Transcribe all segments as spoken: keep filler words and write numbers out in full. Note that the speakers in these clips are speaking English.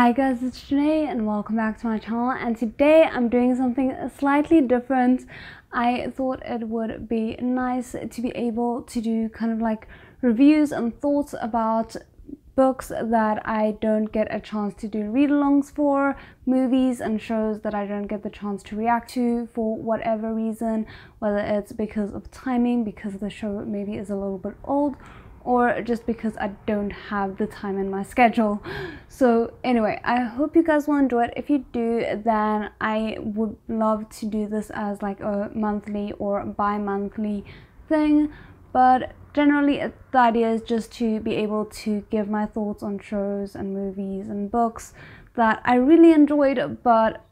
Hi guys, it's Janae and welcome back to my channel, and today I'm doing something slightly different. I thought it would be nice to be able to do kind of like reviews and thoughts about books that I don't get a chance to do read-alongs for, movies and shows that I don't get the chance to react to for whatever reason, whether it's because of timing, because the show maybe is a little bit old, or just because I don't have the time in my schedule. So anyway, I hope you guys will enjoy it. If you do, then I would love to do this as like a monthly or bi-monthly thing, but generally the idea is just to be able to give my thoughts on shows and movies and books that I really enjoyed but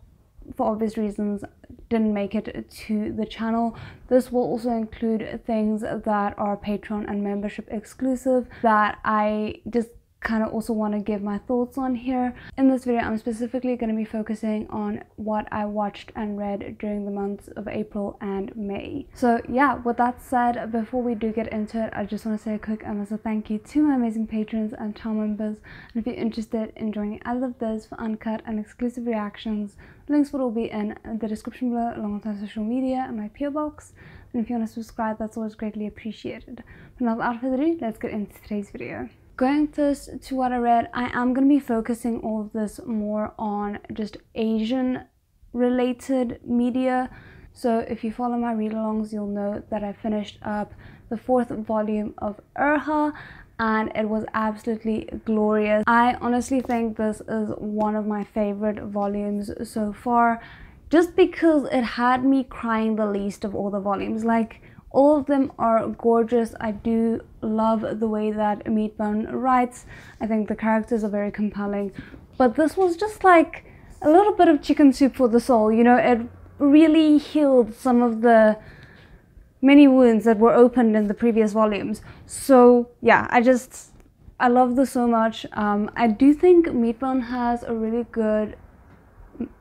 for obvious reasons didn't make it to the channel. This will also include things that are Patreon and membership exclusive that I just kind of also want to give my thoughts on here. In this video, I'm specifically going to be focusing on what I watched and read during the months of April and May. So yeah, with that said, before we do get into it, I just want to say a quick and massive thank you to my amazing patrons and channel members. And if you're interested in joining either of those for uncut and exclusive reactions, links will all be in the description below, along with my social media and my P O box. And if you want to subscribe, that's always greatly appreciated. But now without further ado, let's get into today's video. Going first to what I read, I am going to be focusing all of this more on just Asian related media. So if you follow my read-alongs, you'll know that I finished up the fourth volume of Erha, and it was absolutely glorious. I honestly think this is one of my favorite volumes so far, just because it had me crying the least of all the volumes. Like, all of them are gorgeous. I do love the way that Meatbone writes. I think the characters are very compelling. But this was just like a little bit of chicken soup for the soul, you know? It really healed some of the many wounds that were opened in the previous volumes. So yeah, I just, I love this so much. Um, I do think Meatbone has a really good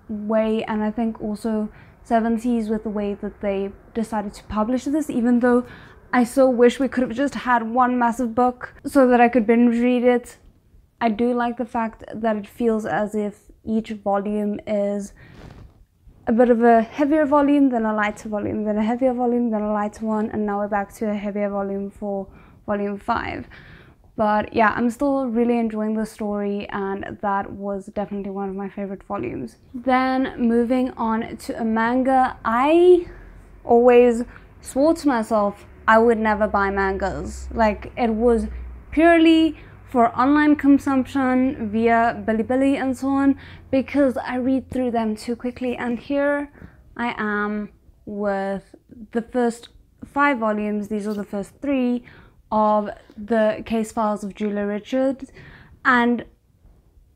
way, and I think also seventies with the way that they decided to publish this, even though I so wish we could have just had one massive book so that I could binge read it. I do like the fact that it feels as if each volume is a bit of a heavier volume, then a lighter volume, then a heavier volume, then a lighter one, and now we're back to a heavier volume for volume five. But yeah, I'm still really enjoying the story, and that was definitely one of my favorite volumes. Then moving on to a manga, I always swore to myself I would never buy mangas. Like, it was purely for online consumption via Bilibili and so on, because I read through them too quickly, and here I am with the first five volumes. These are the first three of the Case Files of Jeweller Richard, and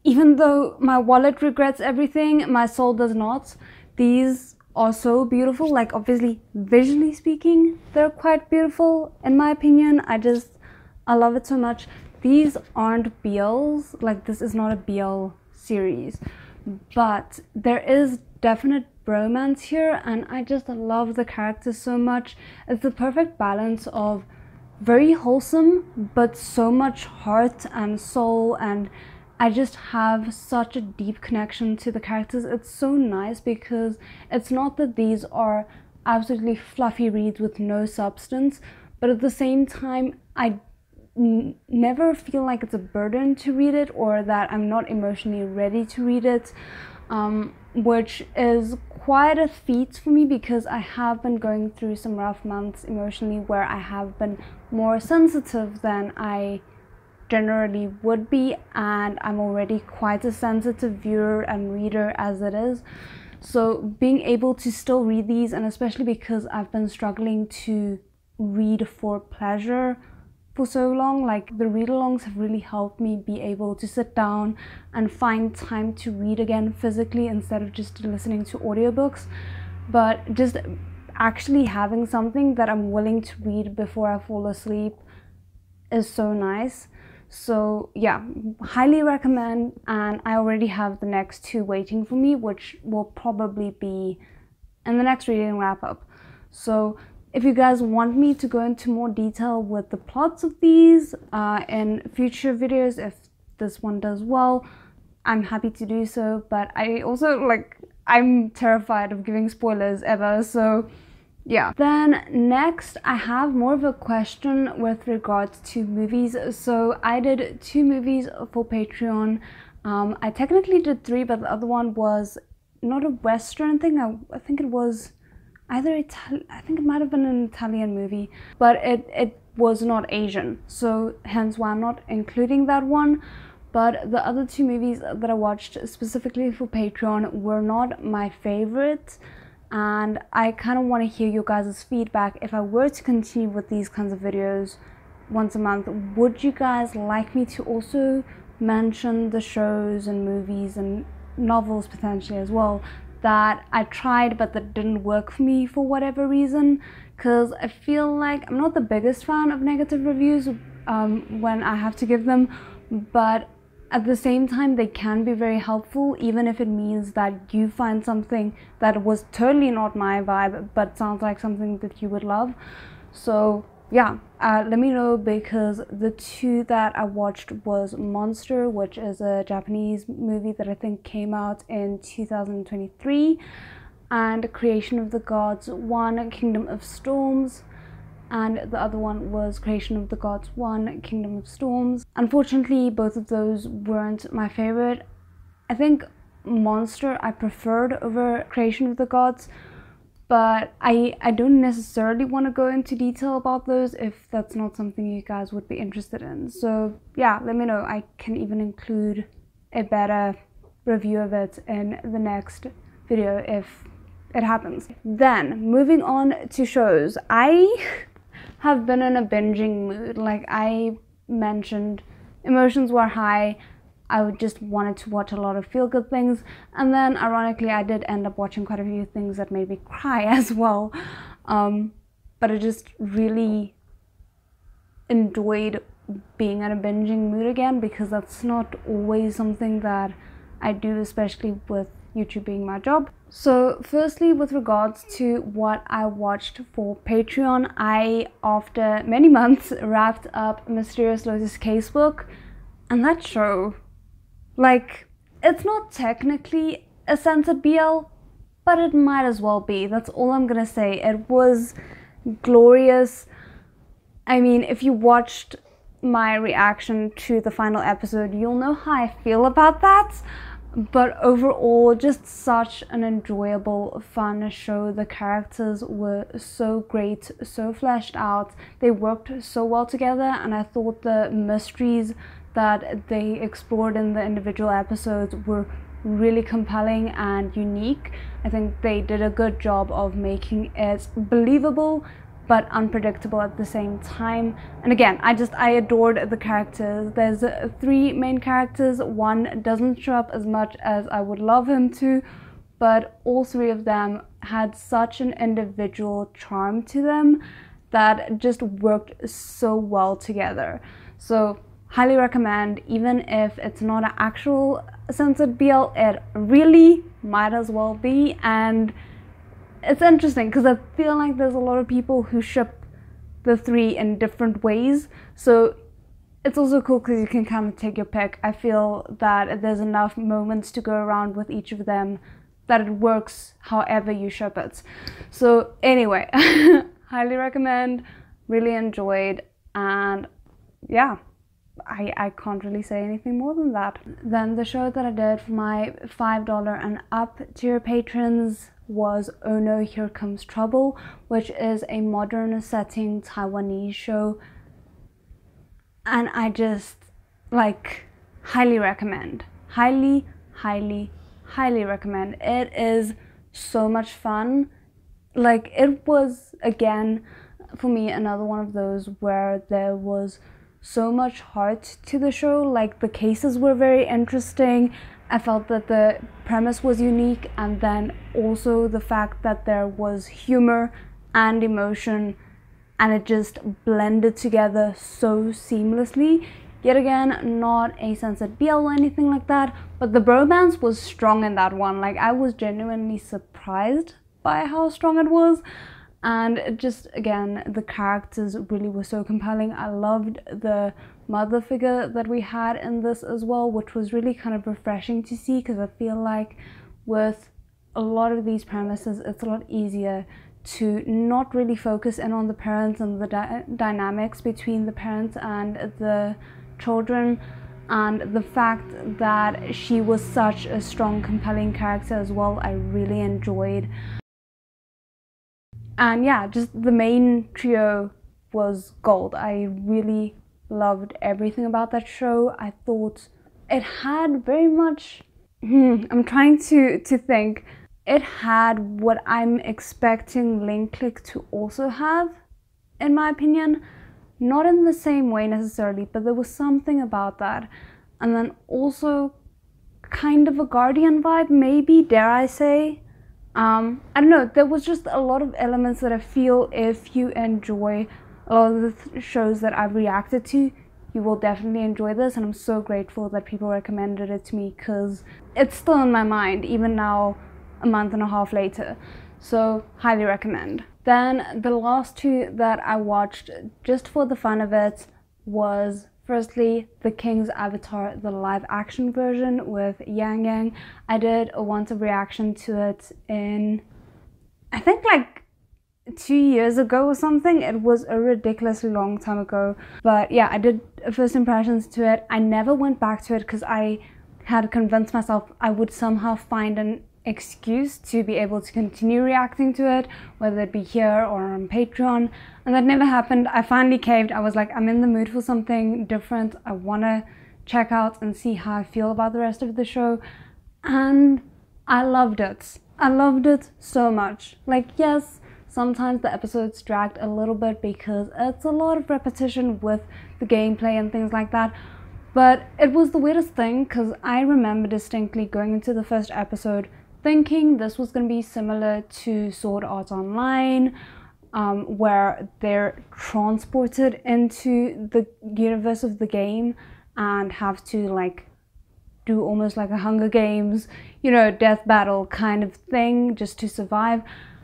even though my wallet regrets everything, my soul does not. These are so beautiful. Like, obviously visually speaking, they're quite beautiful in my opinion. I just, I love it so much. These aren't B Ls, like this is not a B L series, but there is definite romance here, and I just love the characters so much. It's the perfect balance of very wholesome but so much heart and soul, and I just have such a deep connection to the characters. It's so nice because it's not that these are absolutely fluffy reads with no substance, but at the same time I n never feel like it's a burden to read it or that I'm not emotionally ready to read it, um, which is quite a feat for me because I have been going through some rough months emotionally where I have been more sensitive than I generally would be, and I'm already quite a sensitive viewer and reader as it is. So being able to still read these, and especially because I've been struggling to read for pleasure for so long, like the read-alongs have really helped me be able to sit down and find time to read again physically instead of just listening to audiobooks, but just actually having something that I'm willing to read before I fall asleep is so nice. So yeah, highly recommend, and I already have the next two waiting for me, which will probably be in the next reading wrap-up. So if you guys want me to go into more detail with the plots of these uh, in future videos, if this one does well, I'm happy to do so, but I also, like, I'm terrified of giving spoilers ever, so yeah. Then next, I have more of a question with regards to movies. So I did two movies for Patreon. Um, I technically did three, but the other one was not a Western thing. I, I think it was either Italian, I think it might have been an Italian movie, but it, it was not Asian. So hence why I'm not including that one. But the other two movies that I watched specifically for Patreon were not my favorites. And I kind of want to hear your guys' feedback. If I were to continue with these kinds of videos once a month, would you guys like me to also mention the shows and movies and novels potentially as well that I tried but that didn't work for me for whatever reason? Because I feel like I'm not the biggest fan of negative reviews um, when I have to give them, but at the same time, they can be very helpful, even if it means that you find something that was totally not my vibe, but sounds like something that you would love. So yeah, uh, let me know, because the two that I watched was Monster, which is a Japanese movie that I think came out in two thousand twenty-three, and Creation of the Gods one, Kingdom of Storms. And the other one was Creation of the Gods one, Kingdom of Storms. Unfortunately, both of those weren't my favorite. I think Monster I preferred over Creation of the Gods, but I, I don't necessarily want to go into detail about those if that's not something you guys would be interested in. So yeah, let me know. I can even include a better review of it in the next video if it happens. Then, moving on to shows. I have been in a binging mood. Like I mentioned, emotions were high, I just wanted to watch a lot of feel-good things, and then ironically I did end up watching quite a few things that made me cry as well, um, but I just really enjoyed being in a binging mood again, because that's not always something that I do, especially with YouTube being my job. So firstly, with regards to what I watched for Patreon, I, after many months, wrapped up Mysterious Lotus Casebook, and that show, like, it's not technically a censored B L, but it might as well be. That's all I'm gonna say. It was glorious. I mean, if you watched my reaction to the final episode, you'll know how I feel about that. But overall, just such an enjoyable, fun show. The characters were so great, so fleshed out. They worked so well together, and I thought the mysteries that they explored in the individual episodes were really compelling and unique. I think they did a good job of making it believable but unpredictable at the same time. And again, I just, I adored the characters. There's three main characters. One doesn't show up as much as I would love him to, but all three of them had such an individual charm to them that just worked so well together. So highly recommend, even if it's not an actual censored B L, it really might as well be. And it's interesting because I feel like there's a lot of people who ship the three in different ways, so it's also cool because you can kind of take your pick. I feel that there's enough moments to go around with each of them that it works however you ship it. So anyway, highly recommend, really enjoyed, and yeah, I, I can't really say anything more than that. Then the show that I did for my five dollar and up tier patrons was Oh No! Here Comes Trouble, which is a modern setting Taiwanese show, and I just, like, highly recommend. Highly, highly, highly recommend. It is so much fun. Like, it was, again, for me, another one of those where there was so much heart to the show. Like, the cases were very interesting. I felt that the premise was unique, and then also the fact that there was humor and emotion, and it just blended together so seamlessly. Yet again, not a censored B L or anything like that, but the bromance was strong in that one. Like, I was genuinely surprised by how strong it was. And just, again, the characters really were so compelling. I loved the mother figure that we had in this as well, which was really kind of refreshing to see, because I feel like with a lot of these premises it's a lot easier to not really focus in on the parents and the di dynamics between the parents and the children, and the fact that she was such a strong, compelling character as well, I really enjoyed. And yeah, just the main trio was gold. I really loved everything about that show. I thought it had very much, hmm, I'm trying to, to think, it had what I'm expecting Link Click to also have, in my opinion. Not in the same way necessarily, but there was something about that. And then also kind of a Guardian vibe, maybe, dare I say. Um, I don't know, there was just a lot of elements that I feel if you enjoy a lot of the th shows that I've reacted to, you will definitely enjoy this. And I'm so grateful that people recommended it to me, because it's still in my mind, even now, a month and a half later. So, highly recommend. Then the last two that I watched just for the fun of it was firstly The King's Avatar, the live action version with Yang Yang. I did a once of reaction to it in, I think, like two years ago or something. It was a ridiculously long time ago. But yeah, I did first impressions to it. I never went back to it because I had convinced myself I would somehow find an excuse to be able to continue reacting to it, whether it be here or on Patreon, and that never happened. I finally caved. I was like, I'm in the mood for something different. I want to check out and see how I feel about the rest of the show, and I loved it. I loved it so much. Like, yes, sometimes the episodes dragged a little bit because it's a lot of repetition with the gameplay and things like that, but it was the weirdest thing because I remember distinctly going into the first episode thinking this was going to be similar to Sword Art Online, um, where they're transported into the universe of the game and have to like do almost like a Hunger Games, you know, death battle kind of thing just to survive.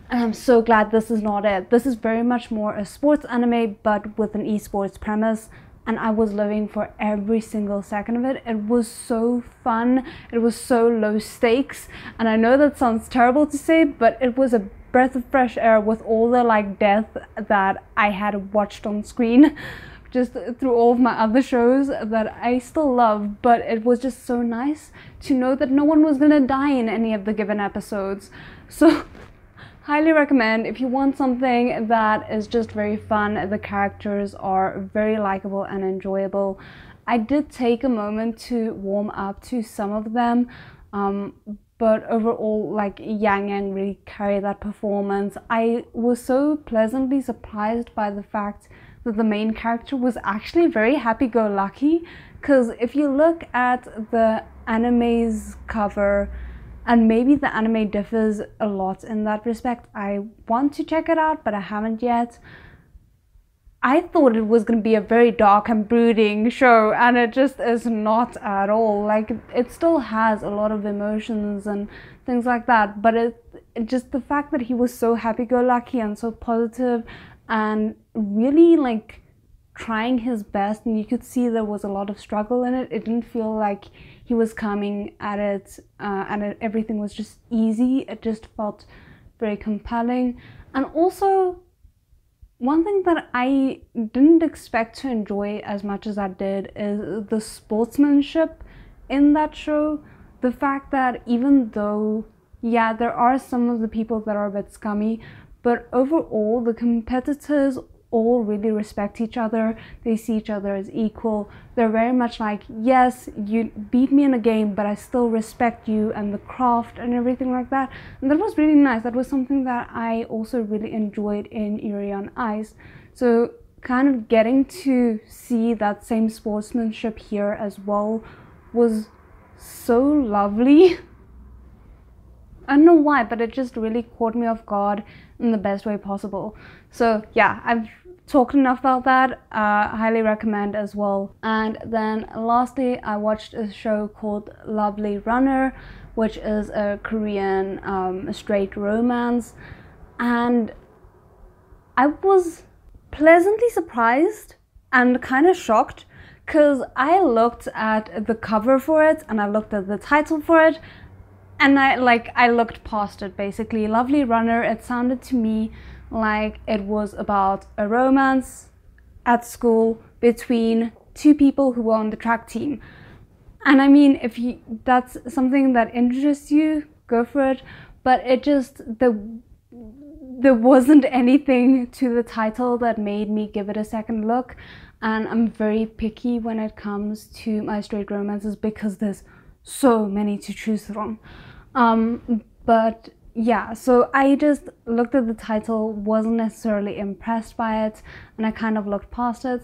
And I'm so glad this is not it. This is very much more a sports anime, but with an esports premise. And I was living for every single second of it. It was so fun. It was so low stakes. And I know that sounds terrible to say, but it was a breath of fresh air with all the like death that I had watched on screen just through all of my other shows that I still love. But it was just so nice to know that no one was gonna die in any of the given episodes. So highly recommend if you want something that is just very fun. The characters are very likable and enjoyable. I did take a moment to warm up to some of them, um, but overall, like, Yang Yang really carried that performance. I was so pleasantly surprised by the fact that the main character was actually very happy-go-lucky, because if you look at the anime's cover, and maybe the anime differs a lot in that respect. I want to check it out, but I haven't yet. I thought it was going to be a very dark and brooding show, and it just is not at all. Like, it still has a lot of emotions and things like that, but it, it just the fact that he was so happy-go-lucky and so positive and really, like, trying his best, and you could see there was a lot of struggle in it. It didn't feel like he was coming at it uh, and it, everything was just easy. It just felt very compelling. And also, one thing that I didn't expect to enjoy as much as I did is the sportsmanship in that show. The fact that even though, yeah, there are some of the people that are a bit scummy, but overall the competitors all really respect each other. They see each other as equal. They're very much like, yes, you beat me in a game, but I still respect you and the craft and everything like that. And that was really nice. That was something that I also really enjoyed in Eerie on Ice. So kind of getting to see that same sportsmanship here as well was so lovely. I don't know why, but it just really caught me off guard in the best way possible. So yeah, I've talked enough about that. uh highly recommend as well. And then lastly, I watched a show called Lovely Runner, which is a Korean um straight romance, and I was pleasantly surprised and kind of shocked because I looked at the cover for it and I looked at the title for it and I like I looked past it basically. Lovely Runner, it sounded to me like it was about a romance at school between two people who were on the track team. And I mean, if you, that's something that interests you, go for it. But it just, the, there wasn't anything to the title that made me give it a second look. And I'm very picky when it comes to my straight romances because there's so many to choose from. Um, but yeah, so I just looked at the title, wasn't necessarily impressed by it, and I kind of looked past it.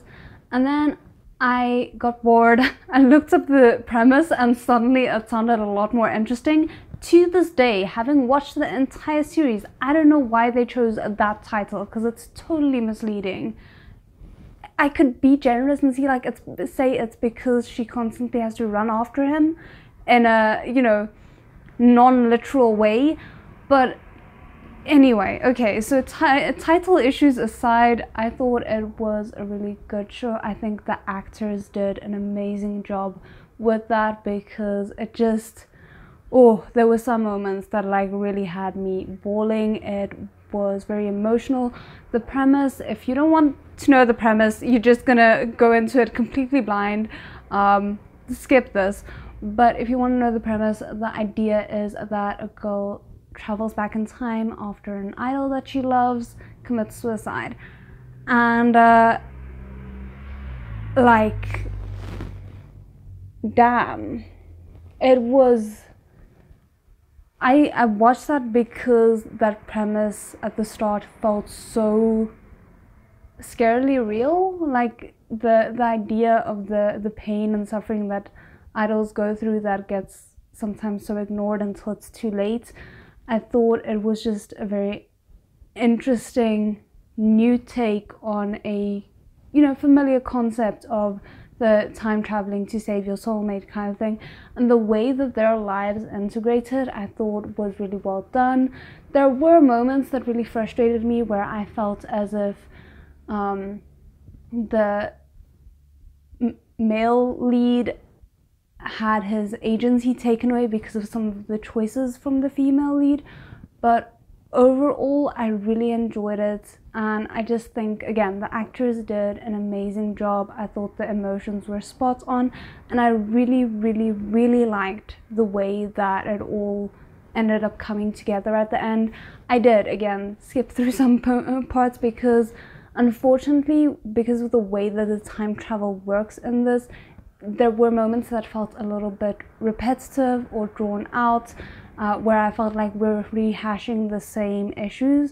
And then I got bored and looked up the premise and suddenly it sounded a lot more interesting. To this day, having watched the entire series, I don't know why they chose that title because it's totally misleading. I could be generous and see like it's, say it's because she constantly has to run after him in a, you know, non-literal way, but anyway, okay, so title issues aside, I thought it was a really good show. I think the actors did an amazing job with that because it just, oh, there were some moments that like really had me bawling. It was very emotional. The premise, if you don't want to know the premise, you're just gonna go into it completely blind, um, skip this. But if you want to know the premise, the idea is that a girl travels back in time after an idol that she loves commits suicide, and uh, like, damn, it was, I, I watched that because that premise at the start felt so scarily real, like the, the idea of the, the pain and suffering that idols go through that gets sometimes so ignored until it's too late. I thought it was just a very interesting new take on a, you know, familiar concept of the time traveling to save your soulmate kind of thing. And the way that their lives integrated, I thought was really well done. There were moments that really frustrated me where I felt as if um, the m male lead had his agency taken away because of some of the choices from the female lead, but overall I really enjoyed it, and I just think, again, the actors did an amazing job. I thought the emotions were spot on, and I really really really liked the way that it all ended up coming together at the end. I did, again, skip through some parts because unfortunately, because of the way that the time travel works in this, there were moments that felt a little bit repetitive or drawn out, uh, where I felt like we're rehashing the same issues.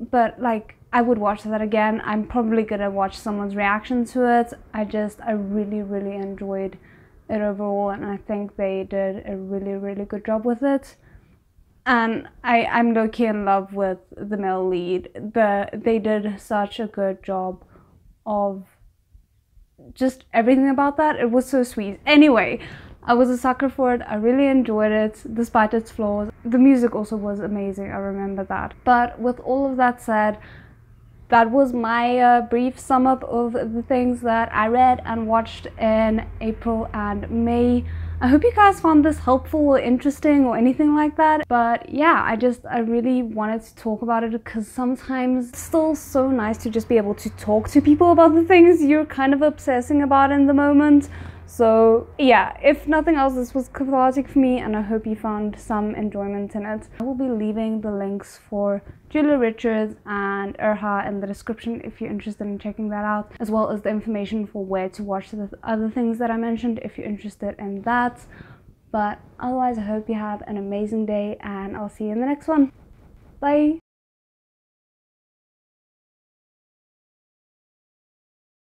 But like, I would watch that again. I'm probably gonna watch someone's reaction to it. I just, I really, really enjoyed it overall, and I think they did a really, really good job with it. And I, I'm low-key in love with the male lead. The, they did such a good job of just everything about that. It was so sweet. Anyway, I was a sucker for it. I really enjoyed it despite its flaws. The music also was amazing, I remember that. But with all of that said, that was my uh, brief sum up of the things that I read and watched in April and May. I hope you guys found this helpful or interesting or anything like that. But yeah, I just, I really wanted to talk about it because sometimes it's still so nice to just be able to talk to people about the things you're kind of obsessing about in the moment. So yeah, if nothing else, this was cathartic for me, and I hope you found some enjoyment in it. I will be leaving the links for Jeweller Richard and Erha in the description if you're interested in checking that out, as well as the information for where to watch the other things that I mentioned if you're interested in that. But otherwise, I hope you have an amazing day, and I'll see you in the next one. Bye!